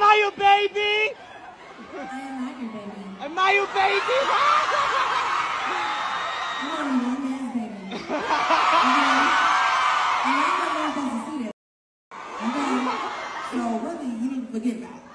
Am I your baby? I am not your baby. Am I your baby? You are a long ass baby. Okay? And I know I'm supposed to see that. Okay? So really, you need to forget about it.